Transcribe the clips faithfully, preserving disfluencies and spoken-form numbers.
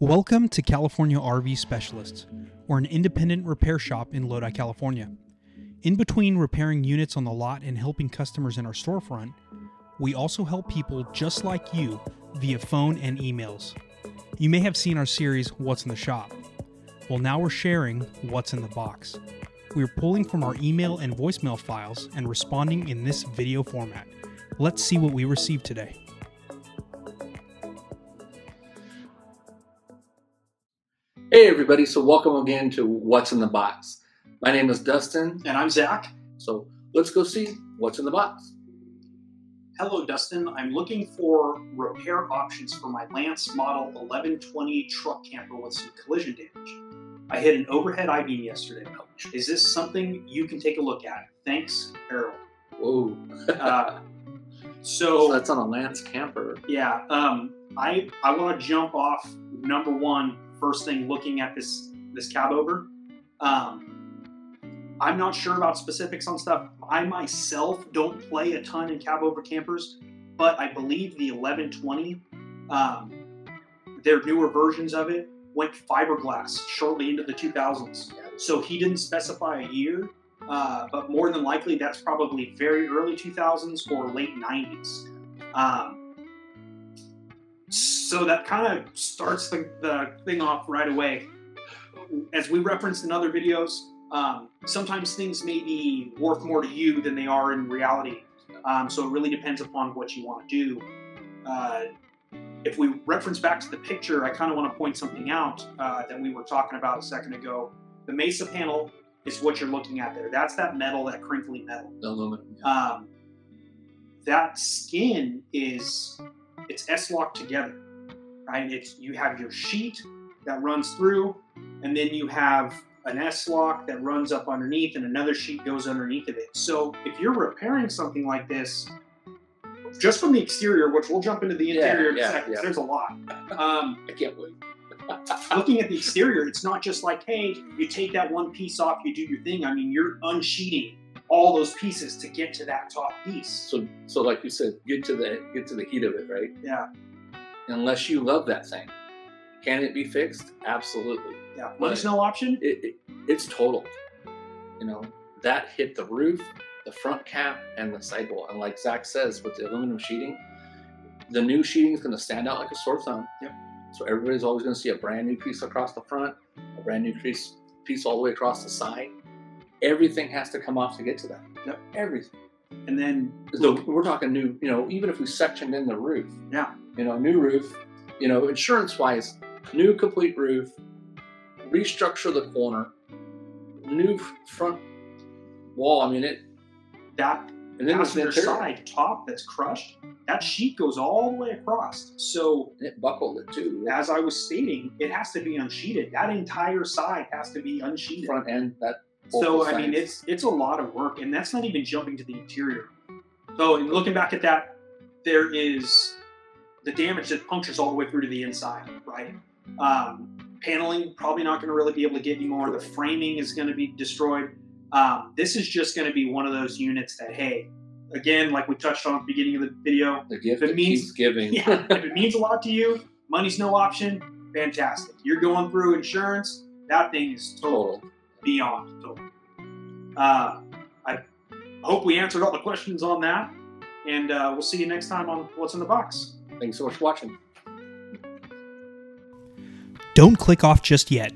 Welcome to California R V Specialists, or an independent repair shop in Lodi, California. In between repairing units on the lot and helping customers in our storefront, we also help people just like you via phone and emails. You may have seen our series, What's in the Shop? Well, now we're sharing What's in the Box. We're pulling from our email and voicemail files and responding in this video format. Let's see what we received today. Hey everybody, so welcome again to What's in the Box. My name is Dustin. And I'm Zach. So let's go see what's in the box. Hello Dustin, I'm looking for repair options for my Lance model eleven twenty truck camper with some collision damage. I hit an overhead I-beam yesterday. Is this something you can take a look at? Thanks, Harold. Whoa. uh, so, so that's on a Lance camper. Yeah, um, I, I want to jump off number one. First thing, looking at this this cab over, um, I'm not sure about specifics on stuff. I myself don't play a ton in cab over campers, but I believe the eleven twenty, um, their newer versions of it, went fiberglass shortly into the two thousands. So he didn't specify a year, uh, but more than likely that's probably very early two thousands or late nineties. Um, So that kind of starts the, the thing off right away. As we referenced in other videos, um, sometimes things may be worth more to you than they are in reality. Um, so it really depends upon what you want to do. Uh, if we reference back to the picture, I kind of want to point something out uh, that we were talking about a second ago. The Mesa panel is what you're looking at there. That's that metal, that crinkly metal. The aluminum. Yeah. Um, that skin is, it's S-locked together. Right? It's, you have your sheet that runs through, and then you have an S-lock that runs up underneath, and another sheet goes underneath of it. So if you're repairing something like this, just from the exterior, which we'll jump into the interior yeah, in yeah, a second, yeah. There's a lot. Um, I can't wait. Looking at the exterior, it's not just like, hey, you take that one piece off, you do your thing. I mean, you're unsheeting all those pieces to get to that top piece. So, so like you said, get to the get to the heat of it, right? Yeah. Unless you love that thing. Can it be fixed? Absolutely. Yeah, well, there's no option. It, it, it's totaled. You know, that hit the roof, the front cap, and the sidewall. And like Zach says, with the aluminum sheeting, the new sheeting is going to stand out like a sore thumb. Yep. So everybody's always going to see a brand new piece across the front, a brand new piece, piece all the way across the side. Everything has to come off to get to that. Yep. Everything. And then so we're talking new, you know, even if we sectioned in the roof. Yeah. You know, new roof, you know, insurance wise, new complete roof, restructure the corner, new front wall. I mean, it. That and then passenger side top that's crushed, that sheet goes all the way across. So and it buckled it too. Yeah. As I was stating, it has to be unsheeted. That entire side has to be unsheeted. Front end, that. So I mean, it's it's a lot of work, and that's not even jumping to the interior. So in looking back at that, there is the damage that punctures all the way through to the inside, right? Um, paneling probably not going to really be able to get anymore. The framing is going to be destroyed. Um, this is just going to be one of those units that, hey, again, like we touched on at the beginning of the video, the gift that keeps giving. Yeah, if it means a lot to you, money's no option. Fantastic. You're going through insurance. That thing is total. total. Beyond. So, uh, I hope we answered all the questions on that, and uh, we'll see you next time on What's in the Box. Thanks so much for watching. Don't click off just yet.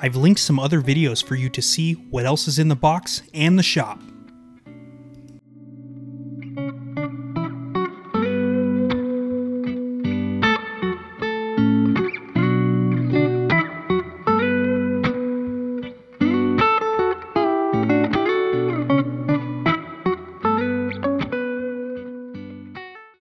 I've linked some other videos for you to see what else is in the box and the shop.